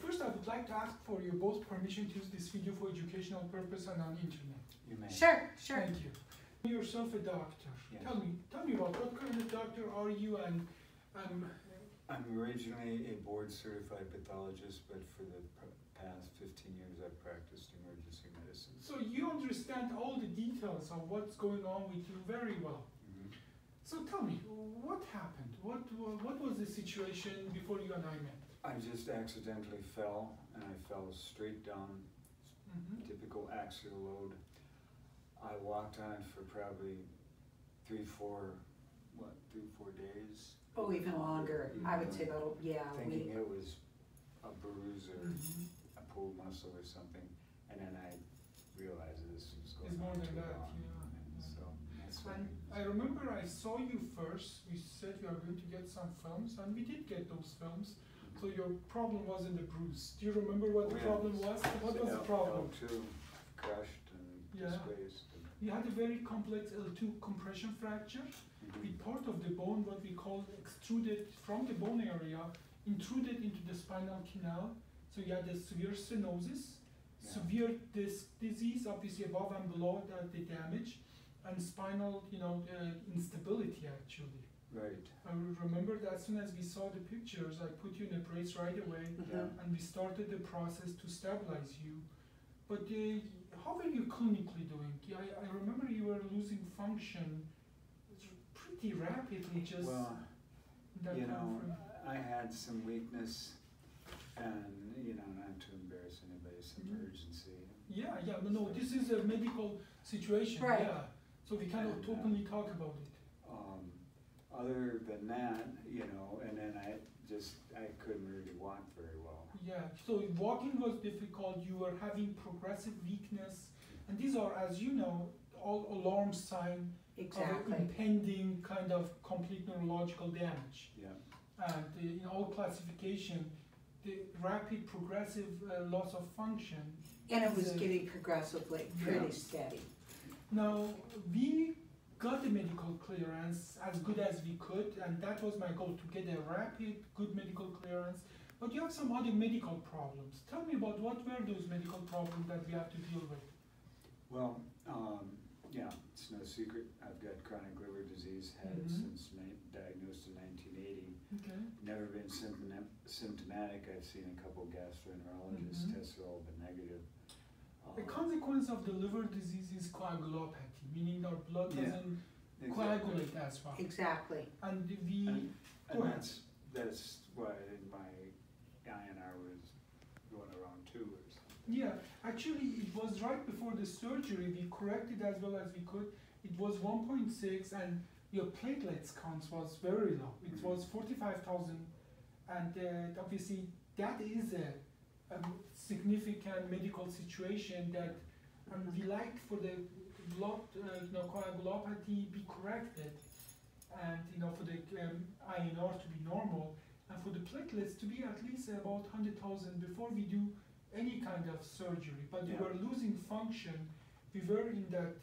First, I would like to ask for your both permission to use this video for educational purpose and on the internet. You may. Sure. Thank you. You're yourself a doctor. Yes. Tell me about what kind of doctor are you? And I'm originally a board-certified pathologist, but for the past 15 years, I've practiced emergency medicine. So you understand all the details of what's going on with you very well. Mm-hmm. So tell me, what happened? What was the situation before you and I met? I just accidentally fell, and I fell straight down, mm-hmm. Typical axial load. I walked on it for probably three, four days? Oh, even longer. I would say that, yeah. Thinking it was a bruise or mm-hmm. a pulled muscle or something, and then I realized this was going on too long. Yeah. So that's when I remember I saw you first. We said we are going to get some films, and we did get those films. So your problem wasn't the bruise. Do you remember what the problem was? What was the problem? L2 crushed and displaced. You had a very complex L2 compression fracture. Mm-hmm. With part of the bone, what we call extruded from the bone area, intruded into the spinal canal. So you had a severe stenosis, severe disc disease, obviously above and below that the damage, and spinal, instability actually. Right. I remember that as soon as we saw the pictures, I put you in a brace right away, and we started the process to stabilize you. But how were you clinically doing? I remember you were losing function pretty rapidly. I had some weakness, and not to embarrass anybody, some urgency. Yeah, but no, this is a medical situation. Right. Yeah, so we cannot openly talk about it. Other than that, and then I couldn't really walk very well. Yeah, so walking was difficult. You were having progressive weakness, and these are, as you know, all alarm signs of impending kind of complete neurological damage. Yeah. And in all classification, the rapid progressive loss of function. And it was getting progressively pretty steady. Now, we got the medical clearance as good as we could, and that was my goal, to get a rapid, good medical clearance. But you have some other medical problems. Tell me about what were those medical problems that we have to deal with? Well, it's no secret. I've got chronic liver disease, had it since diagnosed in 1980. Okay. Never been symptomatic. I've seen a couple gastroenterologists, tests have all been negative. The consequence of the liver disease is coagulopathy, meaning our blood doesn't coagulate as well. Exactly. And we... And that's why my INR was going around 2 or something. Yeah. Actually, it was right before the surgery. We corrected as well as we could. It was 1.6, and your platelets count was very low. It was 45,000. And obviously, that is a significant medical situation that we like for the blood coagulopathy be corrected, and for the INR to be normal, and for the platelets to be at least about 100,000 before we do any kind of surgery. But we were losing function. We were in that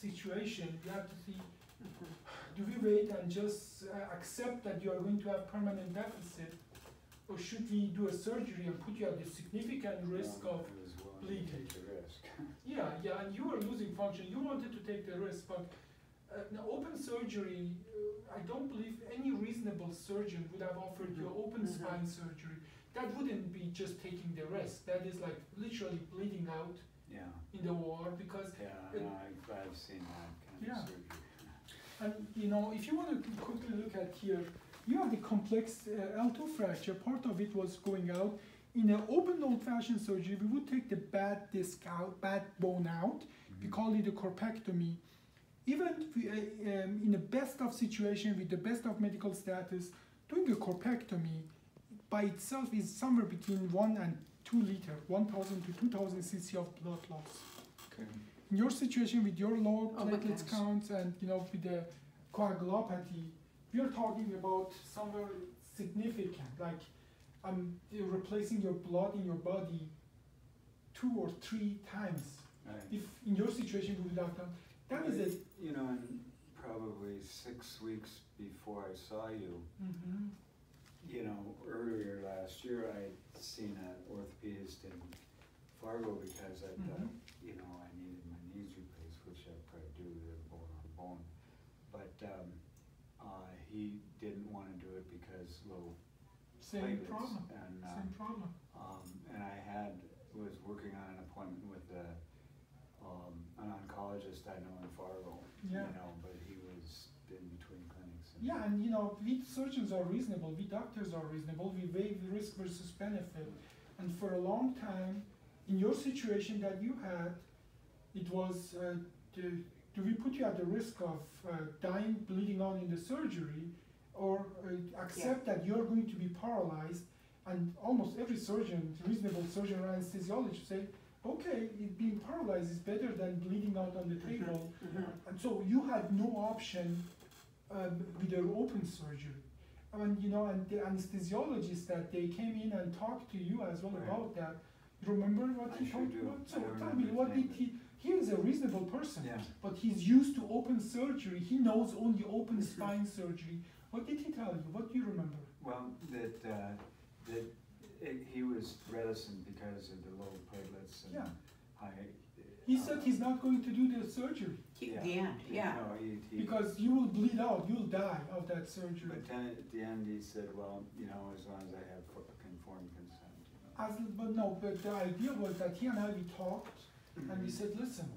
situation. We have to see: do we wait and just accept that you are going to have permanent deficit? Or should we do a surgery and put you at a significant risk of bleeding? Yeah, and you were losing function. You wanted to take the risk, but an open surgery, I don't believe any reasonable surgeon would have offered you open spine surgery. That wouldn't be just taking the risk. That is like literally bleeding out in the war, because... I've seen that kind of surgery. And if you want to quickly look at here, you have the complex L2 fracture. Part of it was going out. In an open old-fashioned surgery, we would take the bad disc out, bad bone out. We call it a corpectomy. Even in the best of situation, with the best of medical status, doing a corpectomy by itself is somewhere between 1 and 2 liters, 1,000 to 2,000 cc of blood loss. Okay. In your situation, with your low platelets counts and with the coagulopathy, you're talking about somewhere significant, like replacing your blood in your body 2 or 3 times. Right. If in your situation we would have done that, is it? And probably 6 weeks before I saw you, you know, earlier last year I'd seen an orthopedist in Fargo because I thought, you know, I needed my knees replaced, which I probably do, they're bone on bone. But he didn't want to do it because low platelets. Problem. And, same problem. And I was working on an appointment with an oncologist I know in Fargo. Yeah. You know, but he was in between clinics. And yeah, and you know, we surgeons are reasonable, we doctors are reasonable, we weigh risk versus benefit. And for a long time, in your situation that you had, it was, do we put you at the risk of dying, bleeding out in the surgery, or accept that you're going to be paralyzed? And almost every surgeon, reasonable surgeon or anesthesiologist, say, okay, being paralyzed is better than bleeding out on the table. And so you had no option with an open surgery. And you know, and the anesthesiologists that they came in and talked to you as well about that. Remember what he talked about? So tell me, what did he? He is a reasonable person, but he's used to open surgery. He knows only open spine surgery. What did he tell you? What do you remember? Well, that. He was reticent because of the low platelets and high. He said he's not going to do the surgery. No, because you will bleed out, you'll die of that surgery. But then at the end he said, well, you know, as long as I have informed consent. You know. But the idea was that he and I, we talked, and we said, listen,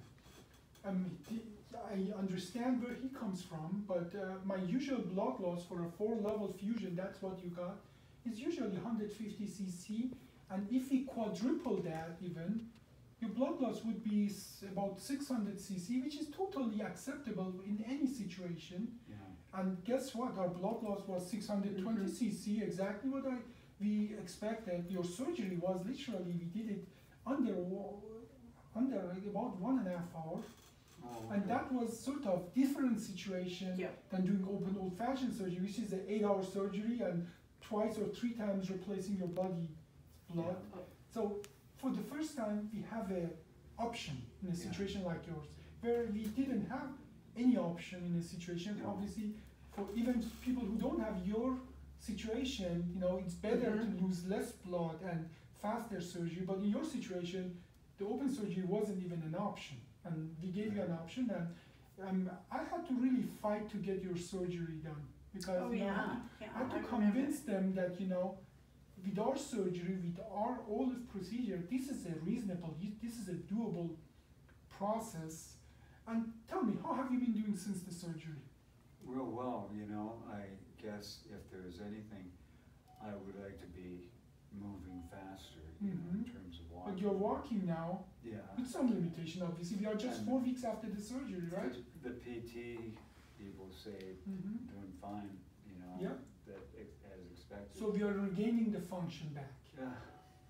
I understand where he comes from, but my usual blood loss for a 4-level fusion, that's what you got, is usually 150 cc, and if we quadruple that even, your blood loss would be about 600 cc, which is totally acceptable in any situation. And guess what? Our blood loss was 620 cc, exactly what we expected. Your surgery was literally, we did it under about 1.5 hours. And that was sort of different situation than doing open old-fashioned surgery, which is an 8-hour surgery and twice or 3 times replacing your body blood. So for the first time, we have an option in a situation like yours, where we didn't have any option in a situation. Obviously, for even people who don't have your situation, you know, it's better to lose less blood and faster surgery. But in your situation, the open surgery wasn't even an option. And we gave you an option. And I had to really fight to get your surgery done. Because I had to convince them that, you know, with our surgery, with our OLLIF procedure, this is a reasonable, this is a doable process. And tell me, how have you been doing since the surgery? Real well, you know, I guess if there's anything, I would like to be moving faster, you know, in terms of walking. But you're walking now, with some limitation, obviously. We are just 4 weeks after the surgery, right? The PT people say doing fine, you know, that as expected. So we are regaining the function back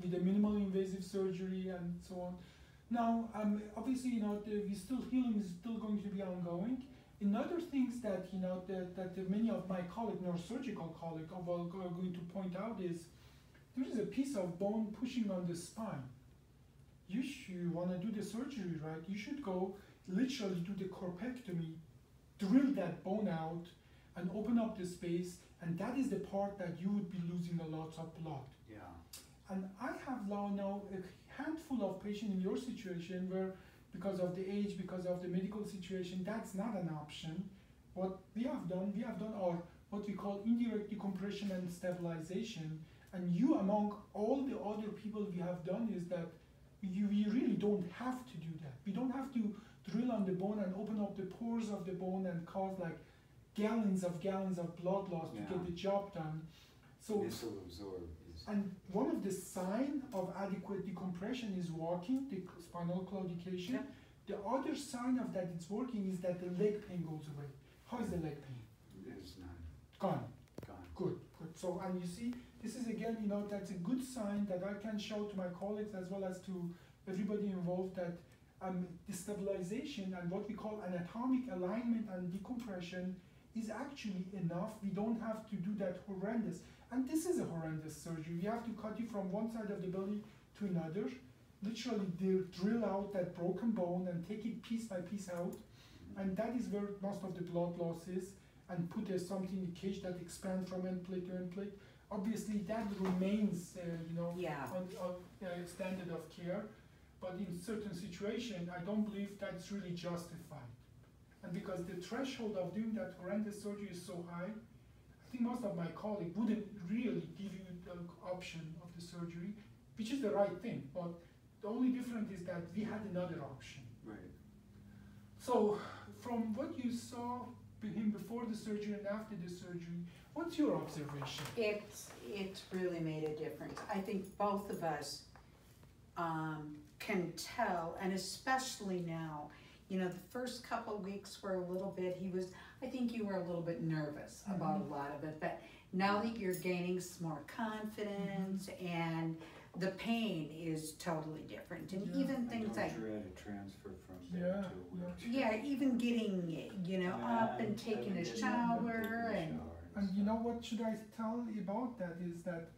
with the minimal invasive surgery and so on. Now, obviously, you know, healing is still going to be ongoing. And other things that, you know, that many of my colleagues, neurosurgical colleagues, are going to point out is there is a piece of bone pushing on the spine. You want to do the surgery, right? You should go literally do the corpectomy, drill that bone out and open up the space, and that is the part that you would be losing a lot of blood. And I have now a handful of patients in your situation where, because of the age, because of the medical situation, that's not an option. What we have done our, what we call indirect decompression and stabilization, and you among all the other people we have done is that we really don't have to do that. We don't have to drill on the bone and open up the pores of the bone and cause like gallons of blood loss to get the job done. So this will absorb. And one of the signs of adequate decompression is walking, the spinal claudication. The other sign of that it's working is that the leg pain goes away. How is the leg pain? It's not. Gone. Gone. Good. Good. So, and you see, this is again, you know, that's a good sign that I can show to my colleagues as well as to everybody involved that destabilization and what we call anatomic alignment and decompression is actually enough. We don't have to do that horrendous. And this is a horrendous surgery. We have to cut you from one side of the belly to another, literally drill out that broken bone and take it piece by piece out. And that is where most of the blood loss is, and put something in a cage that expands from end plate to end plate. Obviously, that remains, on standard of care. But in certain situations, I don't believe that's really justified. And because the threshold of doing that horrendous surgery is so high, I think most of my colleagues wouldn't really give you the option of the surgery, which is the right thing. But the only difference is that we had another option. Right. So from what you saw him before the surgery and after the surgery, what's your observation? It really made a difference. I think both of us can tell, and especially now, the first couple of weeks were a little bit, I think you were a little bit nervous about a lot of it, but now that you're gaining some more confidence and the pain is totally different, and even things like a transfer from bed to a wheelchair. Even getting up and taking a shower, and you know what should I tell about that is that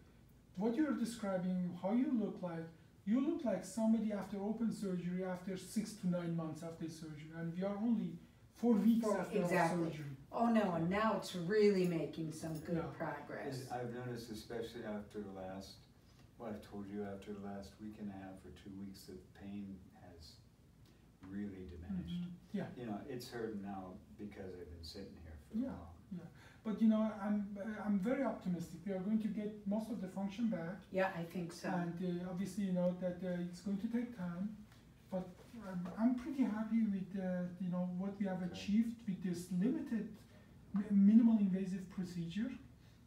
what you're describing, how you look like somebody after open surgery after 6 to 9 months after surgery, and we are only 4 weeks after our surgery. Oh no, and now it's really making some good progress. I've noticed, especially after last. Well, I told you after the last week and a half or 2 weeks that pain has really diminished. Yeah. It's hurting now because I've been sitting here for a while. Yeah. But I'm very optimistic. We are going to get most of the function back. Yeah, I think so. And obviously, that it's going to take time, but I'm pretty happy with what we have achieved with this limited, minimal invasive procedure.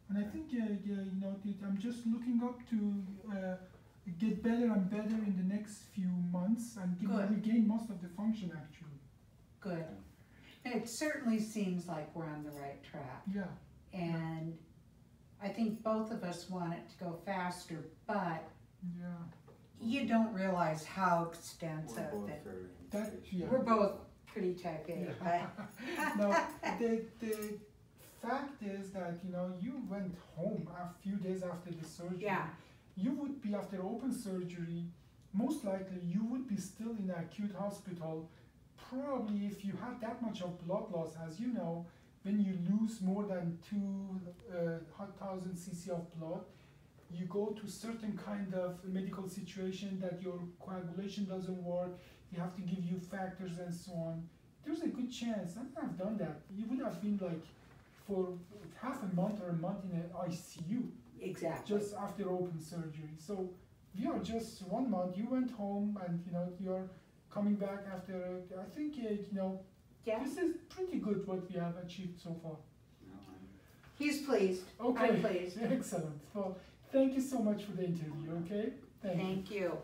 And I think, I'm just looking up to get better and better in the next few months and regain most of the function, actually. Good. And it certainly seems like we're on the right track. Yeah. And I think both of us want it to go faster, but you don't realize how extensive we're both pretty type A, but... No, the fact is that you went home a few days after the surgery. Yeah. You would be after open surgery. Most likely, you would be still in an acute hospital. Probably, if you had that much of blood loss, as you know, when you lose more than 2,000 cc of blood, you go to certain kind of medical situation that your coagulation doesn't work. You have to give you factors and so on. There's a good chance. I have done that. You would have been like, for half a month or a month in an ICU. Exactly. Just after open surgery. So we are just 1 month. You went home and you're coming back after. I think this is pretty good what we have achieved so far. He's pleased. Okay. I'm pleased. Excellent. Well, thank you so much for the interview. Okay. Thank you.